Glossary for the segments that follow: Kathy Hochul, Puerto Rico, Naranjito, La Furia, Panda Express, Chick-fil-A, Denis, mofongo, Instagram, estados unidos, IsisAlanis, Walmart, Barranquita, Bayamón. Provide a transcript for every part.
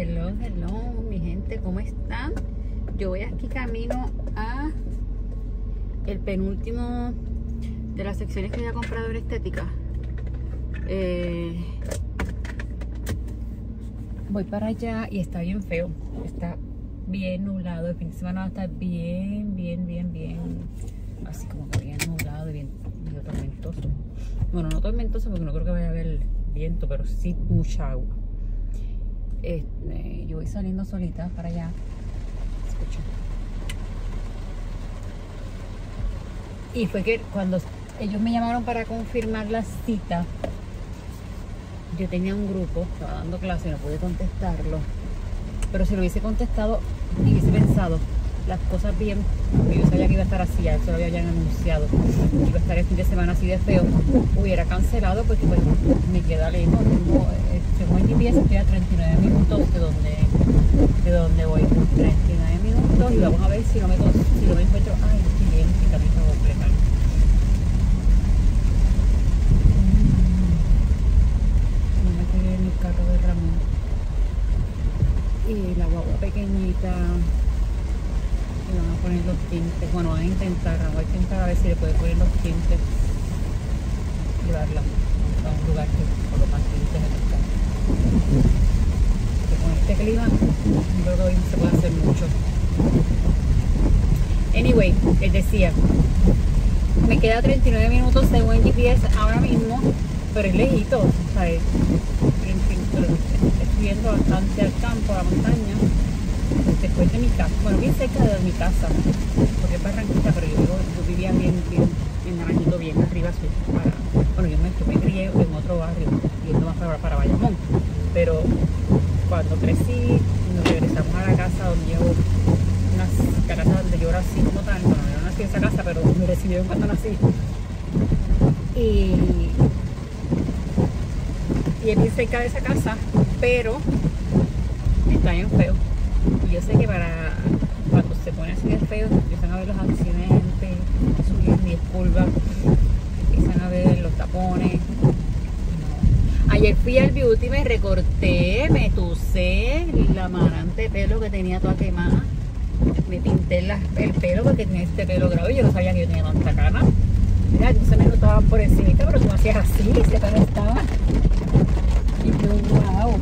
Hello, hello, mi gente, ¿cómo están? Yo voy aquí camino a el penúltimo de las secciones que había comprado en estética. Voy para allá y está bien feo. Está bien nublado. El fin de semana va a estar bien. Así como que bien nublado y bien tormentoso. Bueno, no tormentoso porque no creo que vaya a haber viento, pero sí mucha agua. Yo voy saliendo solita para allá. Escucho. Y fue que cuando ellos me llamaron para confirmar la cita, yo tenía un grupo, estaba dando clase y no pude contestarlo. Pero si lo hubiese contestado y hubiese pensado las cosas bien, porque yo sabía que iba a estar así, ya eso lo habían anunciado, iba a estar el fin de semana así de feo, hubiera cancelado porque pues, me queda lejos. Según el GPS estoy a 39 minutos de donde voy, 39 minutos, y vamos a ver si no me encuentro. Ay, qué bien, qué camino voy a completar. No me quedé en el carro de Ramón y la guagua pequeñita. Le van a poner los tintes, bueno, voy a intentar a ver si le puede poner los tintes, llevarla a un lugar que colocan tintes en el carro. Con este clima yo creo que hoy no se puede hacer mucho. Anyway, les decía, me queda 39 minutos según el GPS ahora mismo, pero es lejito, o sea, en fin, estoy viendo bastante al campo, a la montaña. Después de mi casa, bueno, bien cerca de mi casa, porque es Barranquita, pero yo vivía bien en Naranjito, bien arriba, bueno, yo me crié en otro barrio, yendo más para Bayamón, pero cuando crecí, nos regresamos a la casa donde llevo una casa donde yo nací como tal, bueno, yo nací en esa casa, pero me recibieron cuando nací, y es bien cerca de esa casa, pero está bien feo. Y yo sé que para cuando se pone así de feo empiezan a ver los accidentes, subir 10 curvas, empiezan a ver los tapones. No. Ayer fui al beauty, me recorté, me tusé la marante de pelo que tenía toda quemada. Me pinté el pelo porque tenía este pelo grave, yo no sabía que yo tenía tanta cana. Mira, no se me notaban por encima, pero tú hacías así, se parestaba. Y yo, wow.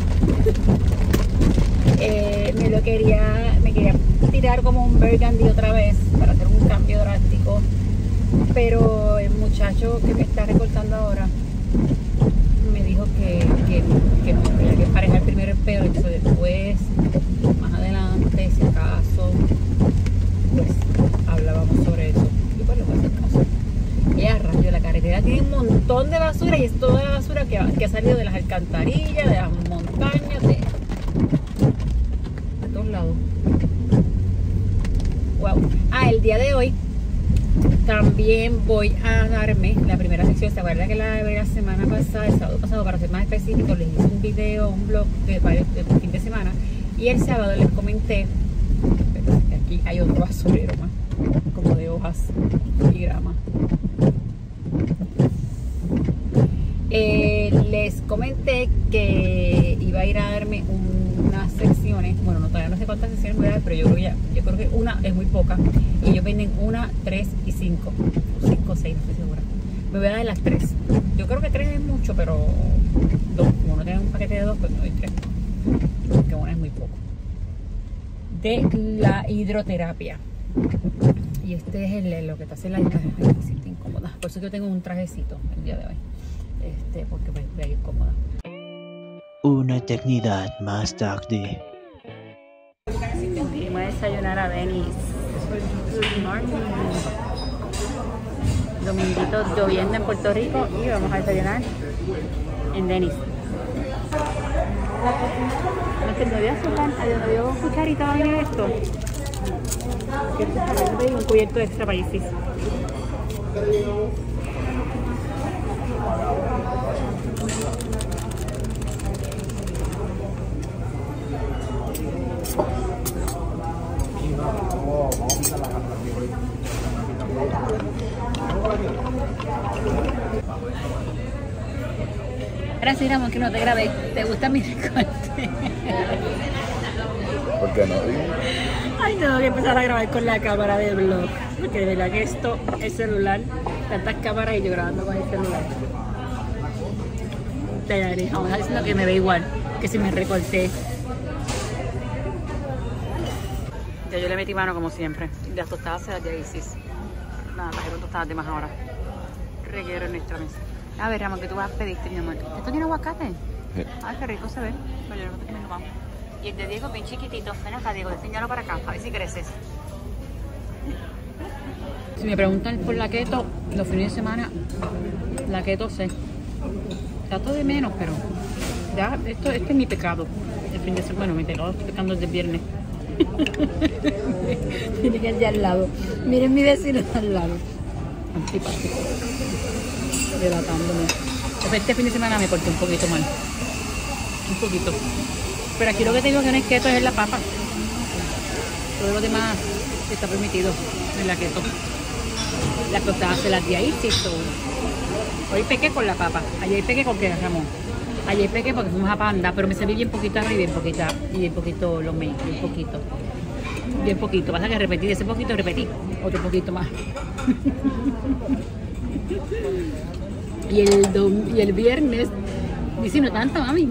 Me quería tirar como un burgundy otra vez para hacer un cambio drástico, pero el muchacho que me está recortando ahora me dijo que no, que había que emparejar primero el pelo, entonces después, más adelante, si acaso, pues hablábamos sobre eso. Y pues le voy a hacer caso. Ella rayó, la carretera tiene un montón de basura y es toda la basura que ha salido de las alcantarillas, de las montañas, de todos lados. Wow. Ah, el día de hoy también voy a darme la primera sección. ¿Se acuerdan que la semana pasada, el sábado pasado, para ser más específico, les hice un video, un blog de fin de semana? Y el sábado les comenté, pero aquí hay otro basurero más, como de hojas y grama. Les comenté que iba a ir a darme unas secciones, bueno, todavía no sé cuántas secciones voy a dar, pero yo creo que una es muy poca, y ellos venden 1, 3 y 5, o 5 o 6, no estoy segura. Me voy a dar las 3, yo creo que 3 es mucho, pero 2, como no tienen un paquete de 2, pues me doy 3, porque una es muy poco. De la hidroterapia, y este es lo que te hace la incómoda, por eso que yo tengo un trajecito el día de hoy. Porque voy a ir cómoda. Una eternidad más tarde. Voy a desayunar a Denis. Good morning. Dominguito lloviendo en Puerto Rico y vamos a desayunar en Denis. No se me vio azúcar, no vio cucharita, va a venir esto. Que un cubierto extra para Isis. Ahora sí, Ramón, que no te grabé. ¿Te gusta mi recorte? ¿Por qué no? Ay, tengo que empezar a grabar con la cámara de vlog, porque de verdad que esto es celular, tantas cámaras y yo grabando con el celular. Vamos a decir que me ve igual, que si me recorté. Ya yo le metí mano como siempre. Las tostadas se las de Isis. Nada, trajeron tostadas de más ahora. Reguero en nuestra mesa. A ver, Ramón, que tú vas a pedirte, mi amor. ¿Esto tiene aguacate? Sí. Ay, qué rico se ve. Pero yo no sé qué me lo vamos. Y el de Diego, bien chiquitito. Ven acá, Diego, enséñalo para acá, a ver si creces. Si me preguntan por la keto, los fines de semana, la keto sé. Trato de menos, pero ya, este es mi pecado. El fin de semana, bueno, mi pecado, estoy pecando desde el viernes. Miren el de al lado. Miren mi vecino al lado. Antipático. Relatándome. Este fin de semana me corté un poquito mal. Un poquito. Pero aquí lo que tengo que no es keto, es la papa. Todo lo demás está permitido en la keto. Las tostadas se las di ahí, sí, hoy pequé con la papa. Ayer pequé con qué, Ramón. Ayer pequé porque fuimos a Panda, pero me serví bien poquito arriba y bien poquita. Y bien poquito lo me, bien poquito. Bien poquito. Pasa que repetí, de ese poquito repetí. Otro poquito más. Y el viernes, dice no tanto, mami.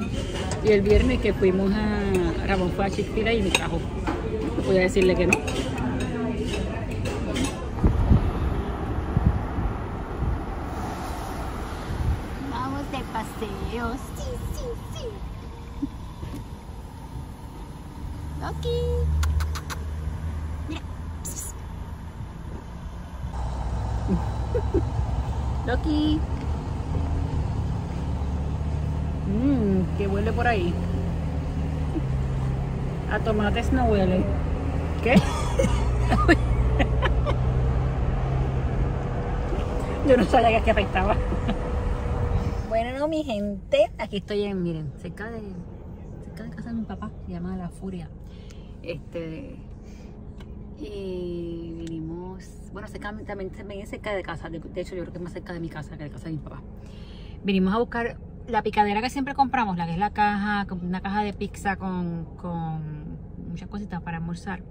Y el viernes que fuimos a Ramón fue a Chick-fil-A y me trajo. No podía decirle que no. Paseos. Sí, sí, sí. Ok. Mira. Loki. Que huele por ahí. A tomates no huele. ¿Qué? Yo no sabía que afectaba. Bueno, no, mi gente, aquí estoy en, miren, cerca de casa de mi papá, se llama La Furia. Y vinimos, bueno, también cerca de casa, de hecho yo creo que es más cerca de mi casa que de casa de mi papá. Vinimos a buscar la picadera que siempre compramos, la que es la caja, una caja de pizza con muchas cositas para almorzar.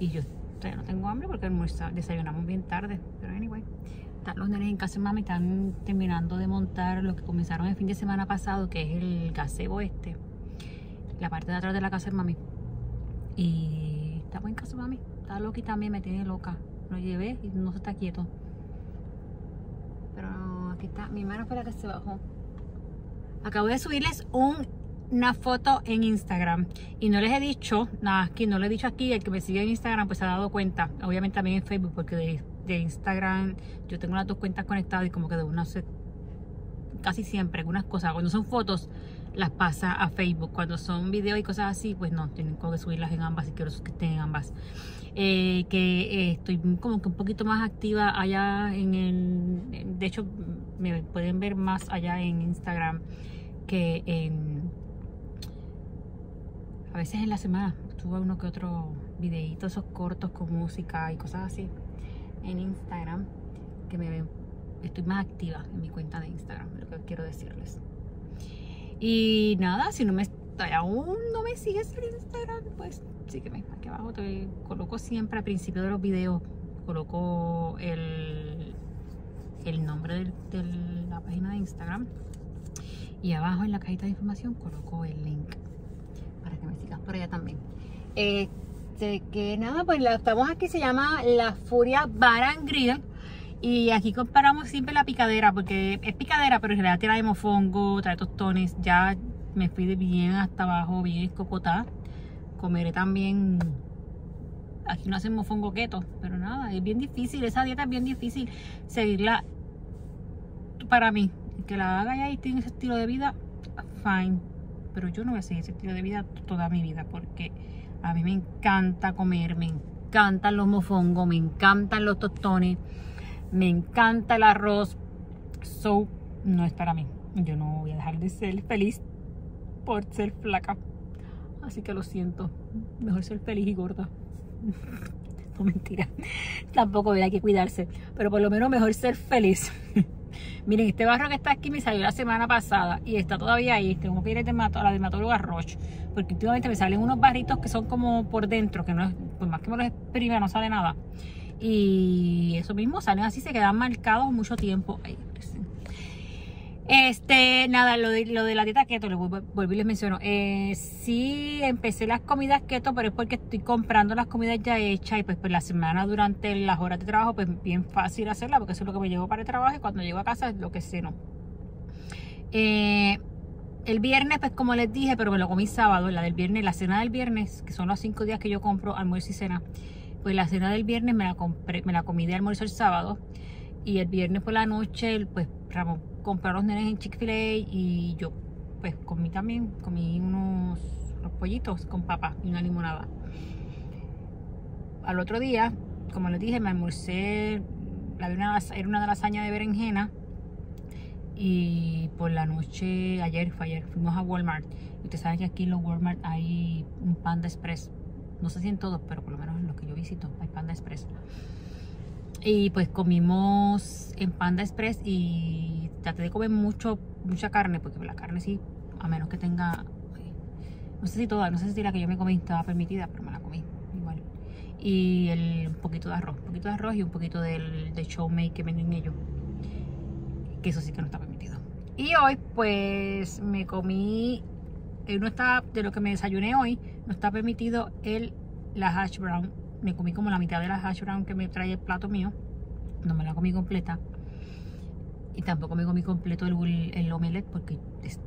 Y yo todavía no tengo hambre porque desayunamos bien tarde, pero anyway. Los nenes en casa de mami están terminando de montar lo que comenzaron el fin de semana pasado, que es el gazebo este, la parte de atrás de la casa de mami. Y estamos en casa de mami, está loca y también me tiene loca. Lo llevé y no se está quieto. Pero aquí está, mi hermana fue la que se bajó. Acabo de subirles una foto en Instagram y no les he dicho nada aquí, no le he dicho aquí. El que me sigue en Instagram pues se ha dado cuenta, obviamente también en Facebook, porque de Instagram yo tengo las dos cuentas conectadas y como que de una casi siempre algunas cosas, cuando son fotos las pasa a Facebook, cuando son videos y cosas así pues no, tengo que subirlas en ambas y quiero que estén en ambas. Estoy como que un poquito más activa allá de hecho me pueden ver más allá en Instagram que a veces en la semana subo uno que otro videíto, esos cortos con música y cosas así en Instagram, que me ven, estoy más activa en mi cuenta de Instagram, lo que quiero decirles. Y nada, si aún no me sigues en Instagram, pues sígueme, aquí abajo te coloco siempre al principio de los videos, coloco el nombre de la página de Instagram y abajo en la cajita de información coloco el link para que me sigas por allá también. Que nada, pues estamos aquí, se llama La Furia Bar & Grill y aquí comparamos siempre la picadera, porque es picadera pero en realidad trae mofongo, trae tostones. Ya me fui de bien hasta abajo, bien escocotada. Comeré también, aquí no hacen mofongo keto, pero nada, es bien difícil, esa dieta es bien difícil seguirla para mí. Que la haga ya y tiene ese estilo de vida, fine, pero yo no voy a seguir ese estilo de vida toda mi vida porque a mí me encanta comer, me encantan los mofongos, me encantan los tostones, me encanta el arroz. So, no es para mí. Yo no voy a dejar de ser feliz por ser flaca. Así que lo siento. Mejor ser feliz y gorda. No, mentira. Tampoco hay que cuidarse. Pero por lo menos mejor ser feliz. Miren, este barro que está aquí me salió la semana pasada y está todavía ahí. Tengo que ir a la dermatóloga Roche, porque últimamente me salen unos barritos que son como por dentro, que no es, por más que me los exprima, no sale nada. Y eso mismo, salen así, se quedan marcados mucho tiempo. Ahí, nada, lo de la dieta keto, les volví y les menciono. Sí, empecé las comidas keto, pero es porque estoy comprando las comidas ya hechas. Y pues la semana, durante las horas de trabajo, pues bien fácil hacerla, porque eso es lo que me llevo para el trabajo. Y cuando llego a casa es lo que ceno. El viernes, pues como les dije, pero me lo comí sábado. La del viernes, la cena del viernes, que son los 5 días que yo compro almuerzo y cena. Pues la cena del viernes me la comí de almuerzo el sábado. Y el viernes por la noche, pues Ramón compré a los nenes en Chick-fil-A y yo pues comí unos pollitos con papas y una limonada. Al otro día, como les dije, me almorcé, era una lasaña de berenjena, y por la noche, ayer, fuimos a Walmart. Ustedes saben que aquí en los Walmart hay un Panda Express. No sé si en todos, pero por lo menos en los que yo visito hay Panda Express. Y pues comimos en Panda Express y traté de comer mucha carne, porque la carne sí, a menos que tenga, no sé si toda, no sé si la que yo me comí estaba permitida, pero me la comí igual. Y un poquito de arroz y un poquito de showmate que venden ellos, que eso sí que no está permitido. Y hoy pues me comí, de lo que me desayuné hoy, no está permitido la hash brown. Me comí como la mitad de las hash brown que me trae el plato mío. No me la comí completa. Y tampoco me comí completo el omelette, porque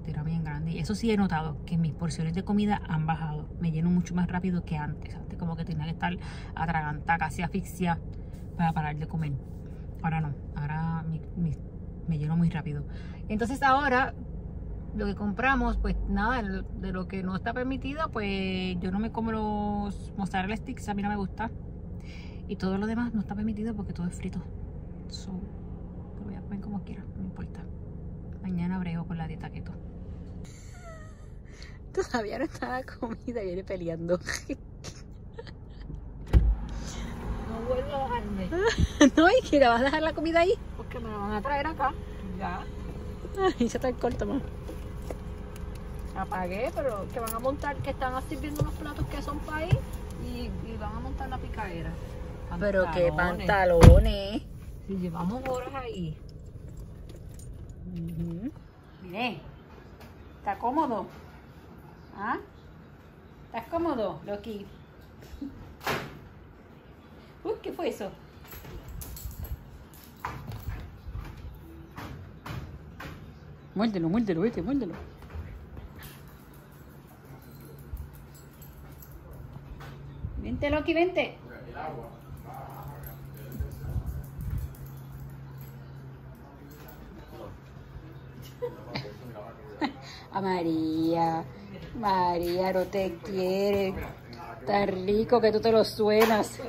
era bien grande. Y eso sí he notado que mis porciones de comida han bajado. Me lleno mucho más rápido que antes. Antes como que tenía que estar atragantada, casi asfixia, para parar de comer. Ahora no. Ahora me lleno muy rápido. Entonces ahora lo que compramos, pues nada, de lo que no está permitido, pues yo no me como los mozzarella sticks, a mí no me gusta. Y todo lo demás no está permitido porque todo es frito. So, lo voy a comer como quiera, no importa. Mañana brego con la dieta keto. Todavía no está la comida, viene peleando. No vuelvo a bajarme. No, ¿y que la vas a dejar la comida ahí? Porque me la van a traer acá. Ya. Y ya está el corto, más. Apagué, pero que van a montar, que están sirviendo unos platos que son para ahí y van a montar la picadera. Pantalones. Pero qué pantalones. Si llevamos horas ahí. Mire, ¿está cómodo? ¿Ah? ¿Estás cómodo, Loki? Uy, ¿qué fue eso? Muérdelo, muérdelo, vete, muérdelo. Vente, Loki, vente. El agua. A María. María, no te quiere. Tan rico que tú te lo suenas.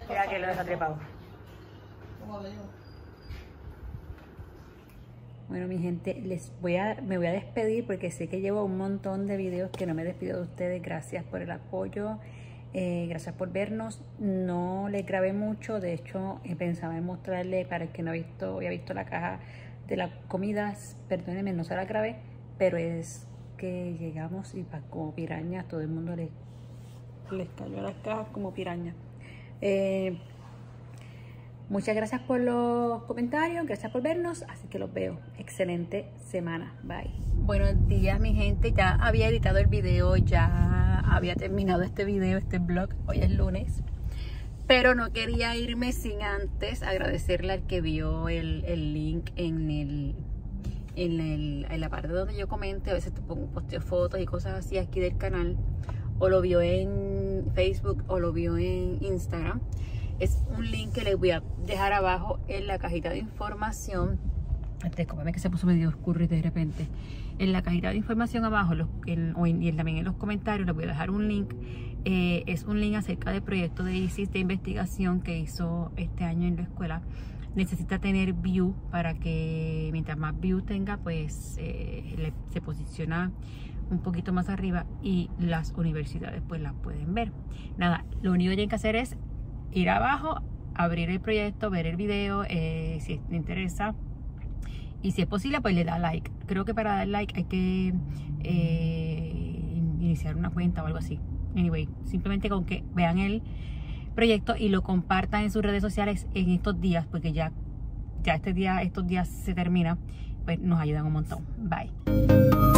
Espera que lo deja trepado. Bueno, mi gente, me voy a despedir porque sé que llevo un montón de videos que no me despido de ustedes. Gracias por el apoyo, gracias por vernos. No les grabé mucho, de hecho pensaba en mostrarles, para el que no había visto la caja de las comidas, perdónenme, no se la grabé, pero es que llegamos y como pirañas, todo el mundo les cayó a las cajas como pirañas. Muchas gracias por los comentarios, gracias por vernos, así que los veo. Excelente semana, bye. Buenos días, mi gente, ya había editado el video, ya había terminado este video, este vlog, hoy es lunes. Pero no quería irme sin antes agradecerle al que vio el link en la parte donde yo comento, a veces te pongo, posteo fotos y cosas así aquí del canal, o lo vio en Facebook, o lo vio en Instagram. Es un link que les voy a dejar abajo en la cajita de información. Discúlpame que se puso medio oscuro de repente. En la cajita de información abajo también en los comentarios les voy a dejar un link. Es un link acerca del proyecto de ISIS de investigación que hizo este año en la escuela. Necesita tener view para que mientras más view tenga, pues se posiciona un poquito más arriba y las universidades pues las pueden ver. Nada, lo único que tienen que hacer es ir abajo, abrir el proyecto, ver el video, si le interesa. Y si es posible, pues le da like. Creo que para dar like hay que iniciar una cuenta o algo así. Anyway, simplemente con que vean el proyecto y lo compartan en sus redes sociales en estos días, porque ya estos días se termina, pues nos ayudan un montón. Bye.